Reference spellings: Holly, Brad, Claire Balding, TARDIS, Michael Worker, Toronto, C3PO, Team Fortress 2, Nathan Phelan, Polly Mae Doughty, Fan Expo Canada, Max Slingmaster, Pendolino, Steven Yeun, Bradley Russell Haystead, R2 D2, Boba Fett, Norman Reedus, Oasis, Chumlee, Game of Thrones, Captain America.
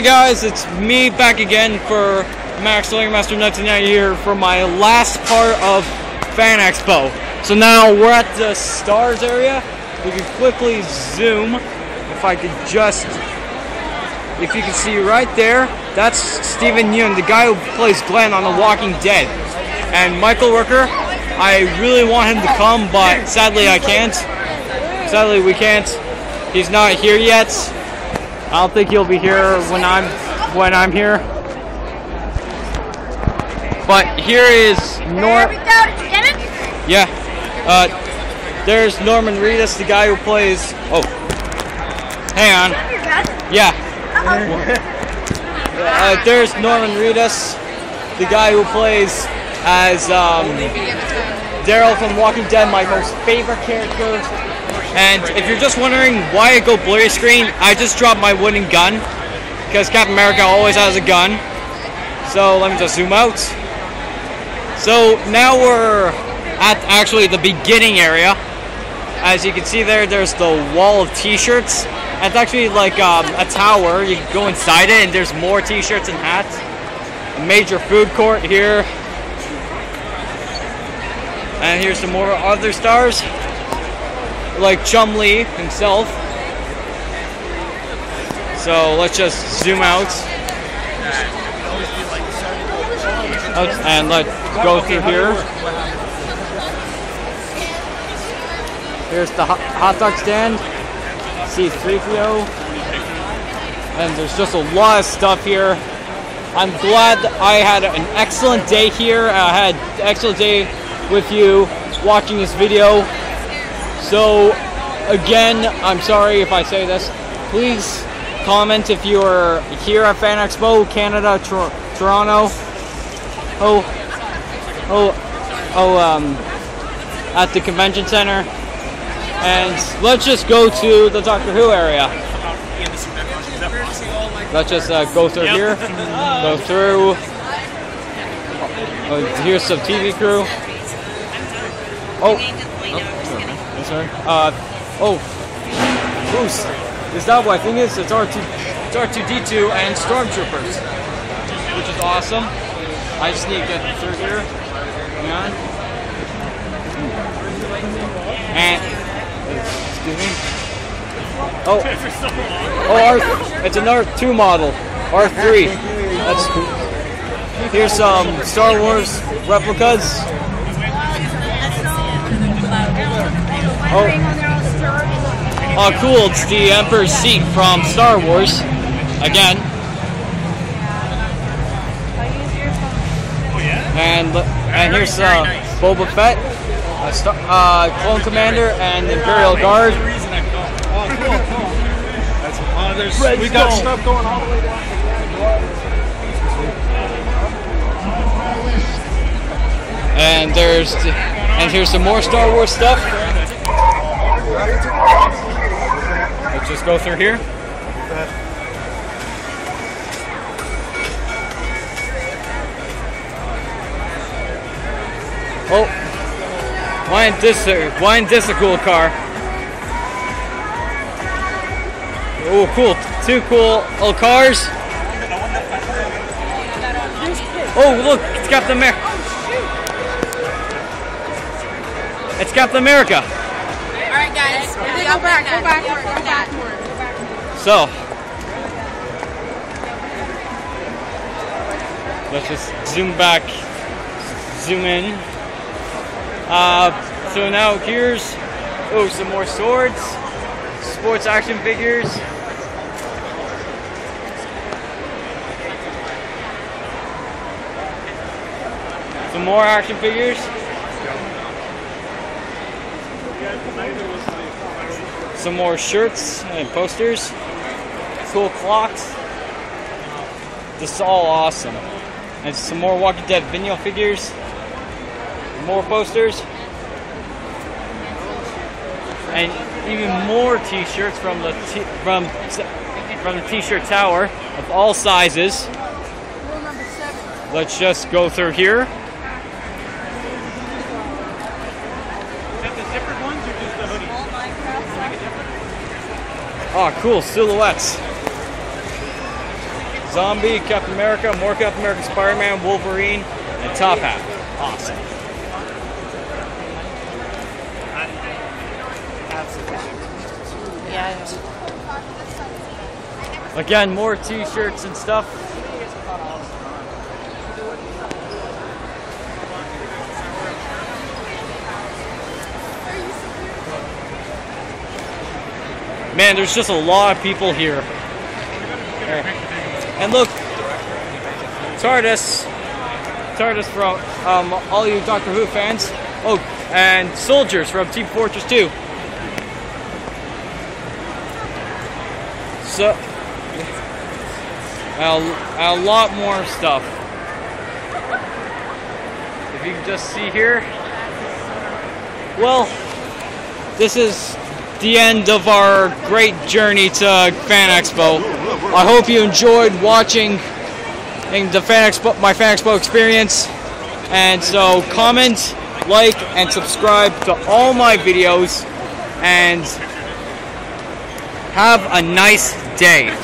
Hey guys, it's me back again for Max Slingmaster 1990 here for my last part of Fan Expo. So now we're at the stars area. We can quickly zoom. If you can see right there, that's Steven Yeun, the guy who plays Glenn on The Walking Dead. And Michael Worker, I really want him to come, but sadly I can't. Sadly we can't. He's not here yet. I don't think he'll be here when I'm here. But here is there's Norman Reedus, the guy who plays. Oh, hang on. Yeah. There's Norman Reedus, the guy who plays as Daryl from Walking Dead, my most favorite character. And if you're just wondering why I go blurry screen, I just dropped my wooden gun because Captain America always has a gun. So let me just zoom out. So now we're at actually the beginning area. As you can see there, there's the wall of t-shirts. It's actually like a tower. You can go inside it and there's more t-shirts and hats. A major food court here. And here's some more other stars, like Chumlee himself. So let's just zoom out and let's go through here. Here's the hot dog stand, C3PO, and there's just a lot of stuff here. I'm glad I had an excellent day here. I had an excellent day with you watching this video. So again, I'm sorry if I say this, please comment if you are here at Fan Expo Canada, Toronto. At the convention center. And let's just go to the Doctor Who area. Let's just go through here. Go through. Here's some TV crew. Bruce. Is that what I think is? It's R2 D2 and Stormtroopers, which is awesome. I just need to get through here. Hang on. And excuse me. It's an R2 model. R3. That's cool. Here's some Star Wars replicas. Cool, it's the Emperor's seat from Star Wars, again. And here's Boba Fett, Clone Commander, and Imperial Guard. We got stuff going all the way down. And here's some more Star Wars stuff. Let's just go through here. Oh, why isn't this a cool car? Oh, cool! Two cool old cars. Oh, look! It's Captain America. It's Captain America. Alright guys, go back. So let's just zoom back, zoom in. So now here's some more swords, sports action figures. Some more action figures. Some more shirts and posters, cool clocks. This is all awesome. And some more Walking Dead vinyl figures, more posters, and even more T-shirts from the T-shirt tower of all sizes. Let's just go through here. Cool silhouettes. Zombie, Captain America, more Captain America, Spider-Man, Wolverine, and Top Hat. Awesome. Yeah. Again, more t-shirts and stuff. Man, there's just a lot of people here. And look, TARDIS from all you Doctor Who fans. Oh, and soldiers from Team Fortress 2. So, a lot more stuff. If you can just see here. Well, this is the end of our great journey to Fan Expo. I hope you enjoyed watching the Fan Expo, my Fan Expo experience. And so comment, like, and subscribe to all my videos. And have a nice day.